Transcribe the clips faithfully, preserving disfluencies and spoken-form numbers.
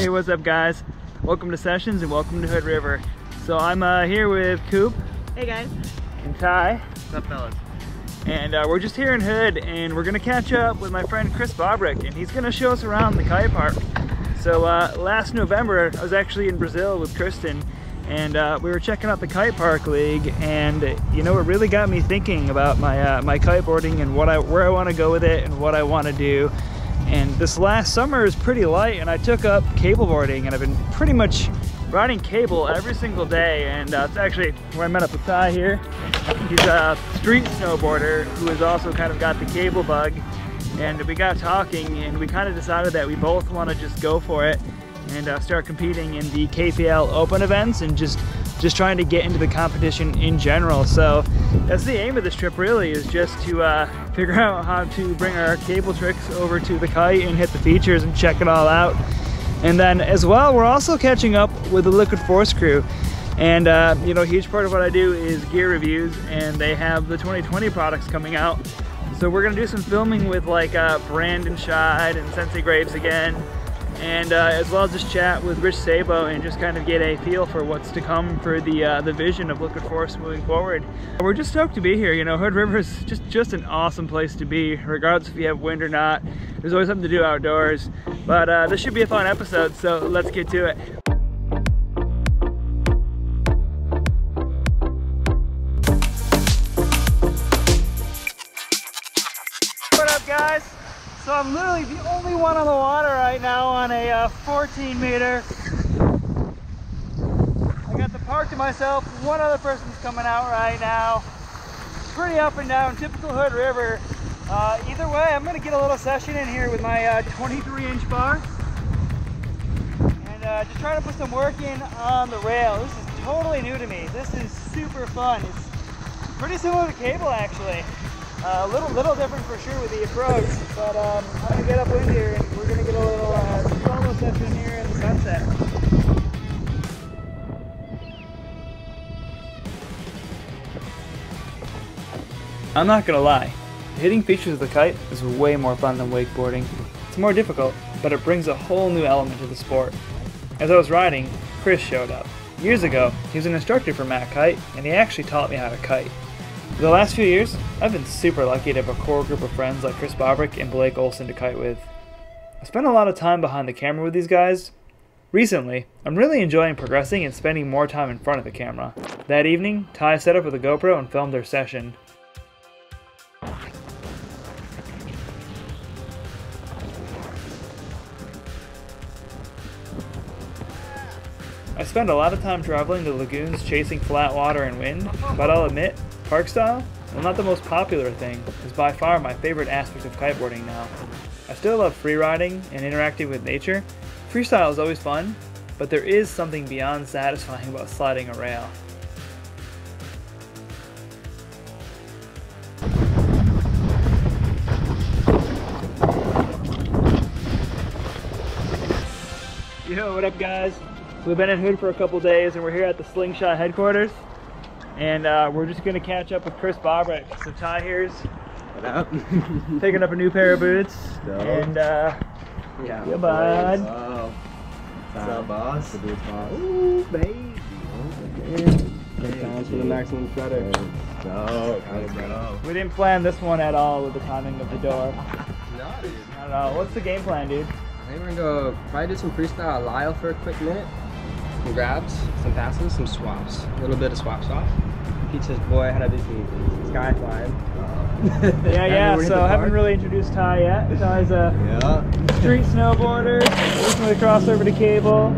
Hey, what's up guys? Welcome to Sessions and welcome to Hood River. So I'm uh, here with Coop. Hey guys. And Ty. What's up fellas? And uh, we're just here in Hood and we're gonna catch up with my friend Chris Bobryk and he's gonna show us around the kite park. So uh, last November I was actually in Brazil with Kristen and uh, we were checking out the Kite Park League, and you know, it really got me thinking about my uh, my kiteboarding and what I where I want to go with it and what I want to do. And this last summer is pretty light, and I took up cableboarding, and I've been pretty much riding cable every single day. And uh, it's actually where I met up with Ty here. He's a street snowboarder who has also kind of got the cable bug, and we got talking, and we kind of decided that we both want to just go for it and uh, start competing in the K P L open events and just just trying to get into the competition in general. So that's the aim of this trip, really, is just to uh, figure out how to bring our cable tricks over to the kite and hit the features and check it all out. And then as well, we're also catching up with the Liquid Force crew. And uh, you know, a huge part of what I do is gear reviews, and they have the twenty twenty products coming out. So we're gonna do some filming with like uh, Brandon Scheid and Sensei Graves again, and uh, as well as just chat with Rich Sabo and just kind of get a feel for what's to come for the uh, the vision of Liquid Force moving forward. We're just stoked to be here. You know, Hood River is just, just an awesome place to be, regardless if you have wind or not. There's always something to do outdoors, but uh, this should be a fun episode, so let's get to it. What up, guys? So I'm literally the only one on the water right now on a uh, fourteen meter. I got the park to myself. One other person's coming out right now. Pretty up and down, typical Hood River. Uh, either way, I'm gonna get a little session in here with my twenty-three inch bar. And uh, just trying to put some work in on the rail. This is totally new to me. This is super fun. It's pretty similar to cable, actually. Uh, a little, little different for sure with the approach, but um, I'm going to get upwind here and we're going to get a little uh, solo session here in the sunset. I'm not going to lie, hitting features of the kite is way more fun than wakeboarding. It's more difficult, but it brings a whole new element to the sport. As I was riding, Chris showed up. Years ago, he was an instructor for MACkite, and he actually taught me how to kite. For the last few years, I've been super lucky to have a core group of friends like Chris Bobryk and Blake Olsen to kite with. I spend a lot of time behind the camera with these guys. Recently, I'm really enjoying progressing and spending more time in front of the camera. That evening, Ty set up with a GoPro and filmed their session. I spend a lot of time traveling to lagoons chasing flat water and wind, but I'll admit, park style, while not the most popular thing, is by far my favorite aspect of kiteboarding now. I still love free riding and interacting with nature. Freestyle is always fun, but there is something beyond satisfying about sliding a rail. Yo, what up guys? We've been in Hood for a couple days and we're here at the Slingshot headquarters. And uh, we're just gonna catch up with Chris Bobryk. So Ty here's what up? Picking up a new pair of boots. So, and uh, yeah, yeah bud. Oh. What's up, boss? The boots, boss. Ooh, baby. Time for the next one, better. So, go. We didn't plan this one at all with the timing of the door. Not at all. What's the game plan, dude? I think we're gonna go probably do some freestyle Lyle for a quick minute. Some grabs, some passes, some swaps. A little bit of swap swap. Teach this boy how to do some sky flying. Uh, yeah, yeah, so I haven't really introduced Ty yet. Ty's a yeah. street snowboarder, recently crossed over to cable.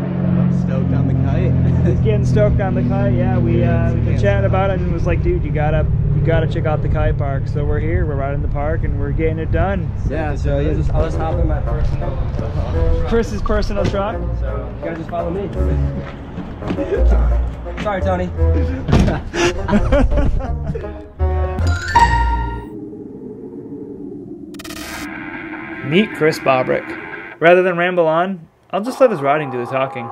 Stoked on the kite. He's getting stoked on the kite, yeah. We, uh, we've been chatting about it and was like, dude, you gotta you gotta check out the kite park. So we're here, we're right in the park and we're getting it done. Yeah, so you just, I'll just hop in my personal. Chris's personal truck. So you guys just follow me. Sorry, Tony. Meet Chris Bobryk. Rather than ramble on, I'll just let his riding do the talking.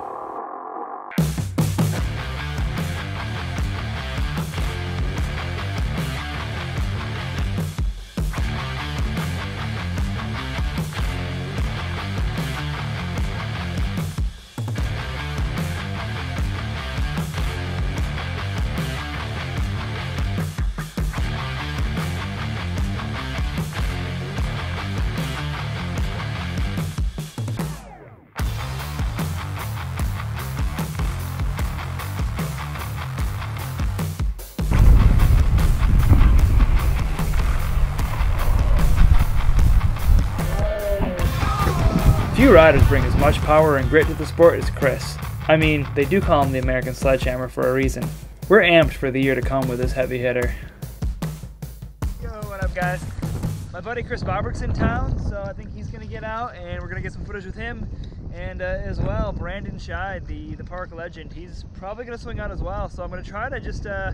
Few riders bring as much power and grit to the sport as Chris. I mean, they do call him the American Sledgehammer for a reason. We're amped for the year to come with this heavy hitter. Yo, what up guys? My buddy Chris Bobryk's in town, so I think he's gonna get out and we're gonna get some footage with him. And uh, as well, Brandon Scheid, the, the park legend, he's probably gonna swing out as well. So I'm gonna try to just uh,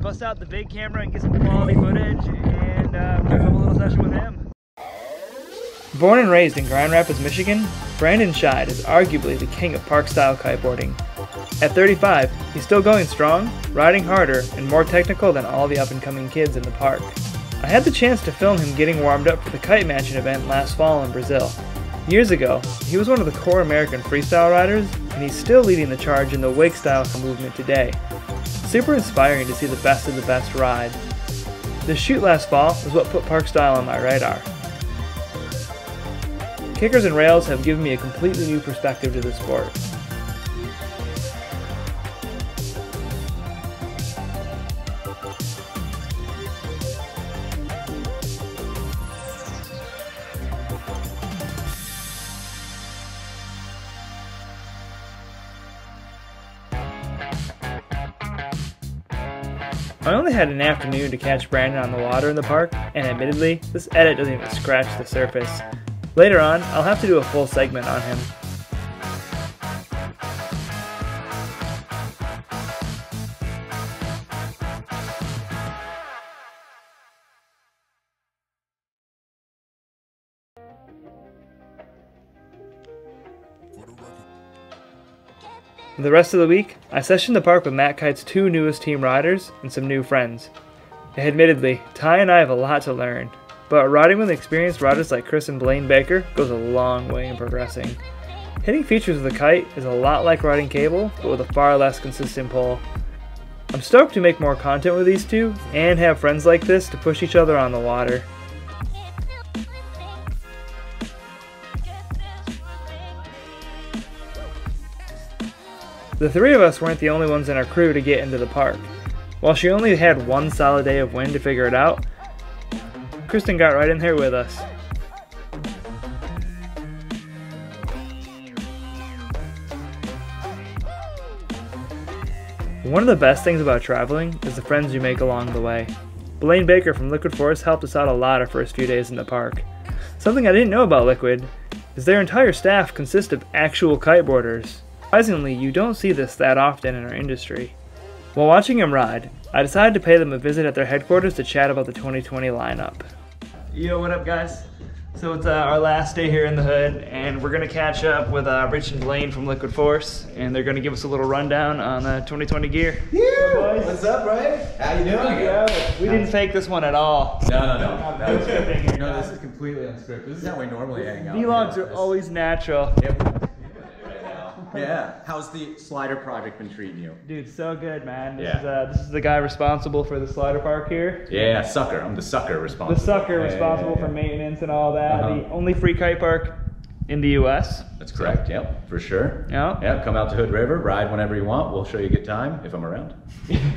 bust out the big camera and get some quality footage and uh, we're gonna have a little session with him. Born and raised in Grand Rapids, Michigan, Brandon Scheid is arguably the king of park-style kiteboarding. At thirty-five, he's still going strong, riding harder, and more technical than all the up-and-coming kids in the park. I had the chance to film him getting warmed up for the Kite Mansion event last fall in Brazil. Years ago, he was one of the core American freestyle riders, and he's still leading the charge in the wake-style movement today. Super inspiring to see the best of the best ride. The shoot last fall is what put park-style on my radar. Kickers and rails have given me a completely new perspective to the sport. I only had an afternoon to catch Brandon on the water in the park, and admittedly, this edit doesn't even scratch the surface. Later on, I'll have to do a full segment on him. The rest of the week, I sessioned the park with MACkite's two newest team riders and some new friends. Admittedly, Ty and I have a lot to learn. But riding with experienced riders like Chris and Blaine Baker goes a long way in progressing. Hitting features with a kite is a lot like riding cable, but with a far less consistent pull. I'm stoked to make more content with these two, and have friends like this to push each other on the water. The three of us weren't the only ones in our crew to get into the park. While she only had one solid day of wind to figure it out, Kristen got right in there with us. One of the best things about traveling is the friends you make along the way. Blaine Baker from Liquid Force helped us out a lot our first few days in the park. Something I didn't know about Liquid is their entire staff consists of actual kiteboarders. Surprisingly, you don't see this that often in our industry. While watching him ride, I decided to pay them a visit at their headquarters to chat about the twenty twenty lineup. Yo, what up guys? So it's uh, our last day here in the hood, and we're gonna catch up with uh, Rich and Blaine from Liquid Force, and they're gonna give us a little rundown on uh, twenty twenty gear. Yeah, what's up, Brian? How you doing? Yo, we didn't fake this one at all. No, no, no. That was good. No, this is completely unscripted. This is how we normally hang out. Vlogs are always natural. Yep. Yeah. How's the slider project been treating you? Dude, so good, man. This, yeah. is, uh, this is the guy responsible for the slider park here. Yeah, sucker. I'm the sucker responsible. The sucker yeah, responsible yeah, yeah, yeah. for maintenance and all that. Uh-huh. The only free kite park in the U S That's correct. So. Yep, for sure. Yep. Yep. Come out to Hood River, ride whenever you want. We'll show you a good time if I'm around.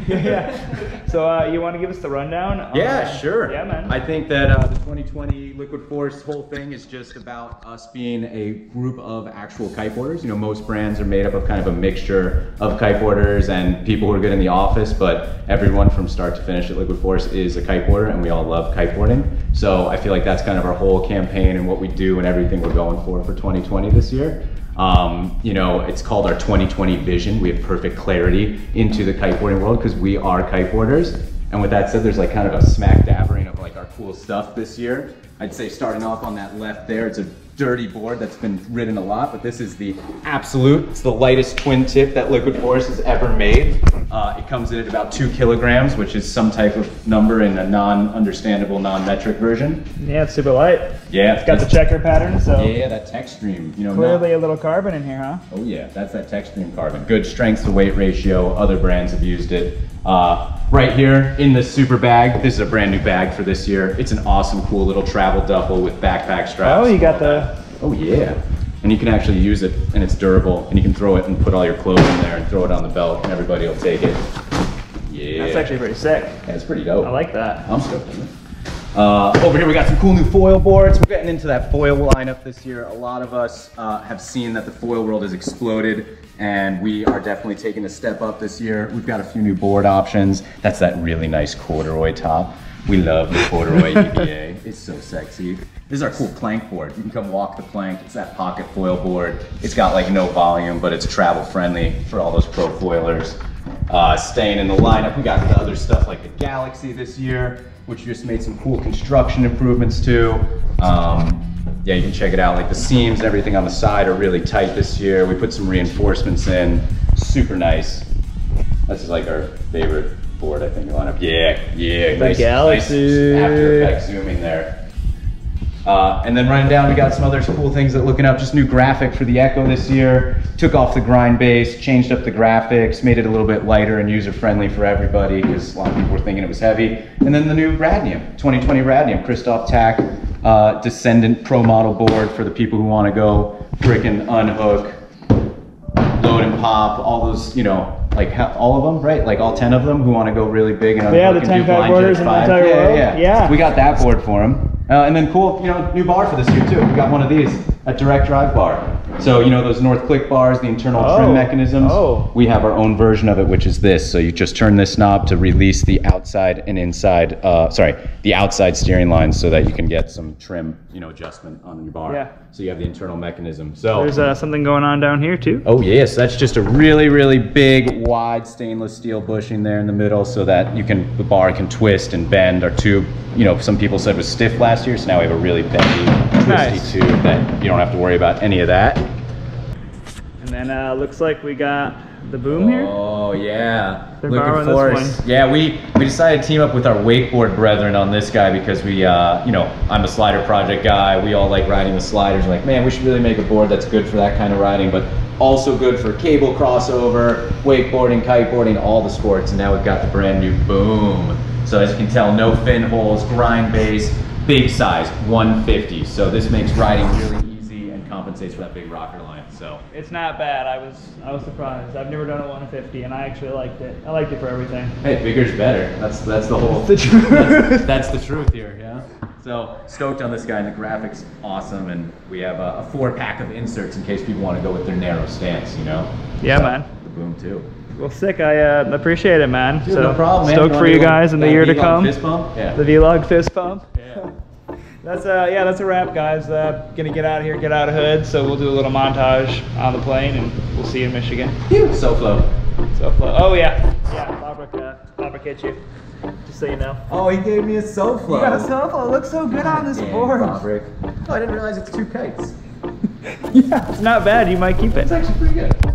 Yeah. So uh, you want to give us the rundown? Yeah, um, sure. Yeah, man. I think that uh, the twenty twenty Liquid Force whole thing is just about us being a group of actual kiteboarders. You know, most brands are made up of kind of a mixture of kiteboarders and people who are good in the office, but everyone from start to finish at Liquid Force is a kiteboarder, and we all love kiteboarding. So I feel like that's kind of our whole campaign and what we do and everything we're going for for twenty twenty this year. Um, you know, it's called our twenty twenty vision. We have perfect clarity into the kiteboarding world because we are kiteboarders. And with that said, there's like kind of a smack dabbering of like our cool stuff this year. I'd say starting off on that left there, it's a dirty board that's been ridden a lot, but this is the absolute, it's the lightest twin tip that Liquid Force has ever made. Uh, it comes in at about two kilograms, which is some type of number in a non-understandable, non-metric version. Yeah, it's super light. Yeah. It's got the checker pattern, so. Yeah, that tech stream. You know, clearly not, a little carbon in here, huh? Oh yeah, that's that tech stream carbon. Good strength to weight ratio, other brands have used it. Uh, right here in the super bag, this is a brand new bag for this year. It's an awesome, cool little travel duffel with backpack straps. Oh, you got the... Oh yeah. And you can actually use it, and it's durable, and you can throw it and put all your clothes in there and throw it on the belt, and everybody will take it. Yeah. That's actually pretty sick. That's pretty dope. I like that. I'm stoked on it. Uh, over here we got some cool new foil boards. We're getting into that foil lineup this year. A lot of us uh, have seen that the foil world has exploded, and we are definitely taking a step up this year. We've got a few new board options. That's that really nice corduroy top. We love the corduroy E V A. It's so sexy. This is our cool plank board. You can come walk the plank. It's that pocket foil board. It's got like no volume, but it's travel friendly for all those pro foilers. Uh, staying in the lineup, we got the other stuff like the Galaxy this year, which just made some cool construction improvements to. Um, yeah, you can check it out. Like the seams and everything on the side are really tight this year. We put some reinforcements in. Super nice. This is like our favorite board, I think, lineup. Yeah, yeah, nice, nice after effect zooming there. Uh, and then running down, we got some other cool things that looking up. Just new graphic for the Echo this year. Took off the grind base, changed up the graphics, made it a little bit lighter and user friendly for everybody because a lot of people were thinking it was heavy. And then the new Radnium, twenty twenty Radnium, Christoph Tack uh, Descendant Pro Model Board for the people who want to go freaking unhook, load and pop, all those, you know. Like all of them, right? Like all ten of them who want to go really big and yeah, the ten pack boarders in the entire yeah, world. Yeah, yeah. We got that board for them. Uh, and then cool, you know, new bar for this year too. We got one of these, a direct drive bar. So you know those North Click bars, the internal oh. trim mechanisms. Oh. We have our own version of it, which is this. So you just turn this knob to release the outside and inside. Uh, sorry, the outside steering lines, so that you can get some trim, you know, adjustment on your bar. Yeah. So you have the internal mechanism. So there's uh, something going on down here too. Oh yes, that's just a really, really big, wide stainless steel bushing there in the middle, so that you can the bar can twist and bend. Our tube, you know, some people said was stiff last year, so now we have a really bendy, twisty nice. tube that you don't have to worry about any of that. And then uh, looks like we got the boom oh, here. Oh yeah, Liquid Force. Yeah, we we decided to team up with our wakeboard brethren on this guy because we, uh, you know, I'm a slider project guy. We all like riding the sliders. We're like, man, we should really make a board that's good for that kind of riding, but also good for cable crossover, wakeboarding, kiteboarding, all the sports. And now we've got the brand new boom. So as you can tell, no fin holes, grind base, big size, one fifty. So this makes riding really easy and compensates for that big rocker line. So it's not bad. I was I was surprised. I've never done a one fifty, and I actually liked it. I liked it for everything. Hey, bigger's better. That's that's the whole. That's the truth. That's, that's the truth here. Yeah. So stoked on this guy, and the graphics awesome, and we have a, a four pack of inserts in case people want to go with their narrow stance. You know. Yeah, so, man. The boom too. Well, sick. I uh, appreciate it, man. Dude, so no problem. Stoked man. for you guys in the year to come. Fist bump? Yeah. The vlog fist bump. Yeah. That's uh yeah, that's a wrap, guys. Uh, gonna get out of here, get out of Hood. So we'll do a little montage on the plane, and we'll see you in Michigan. SoFlo. SoFlo. Oh yeah, yeah. Bobryk, uh, Bobryk hit you. Just so you know. Oh, he gave me a SoFlo. You got a SoFlo. It looks so good on this Damn, board. Bobryk. Oh, I didn't realize it's two kites. Yeah, it's not bad. You might keep it. It's actually pretty good.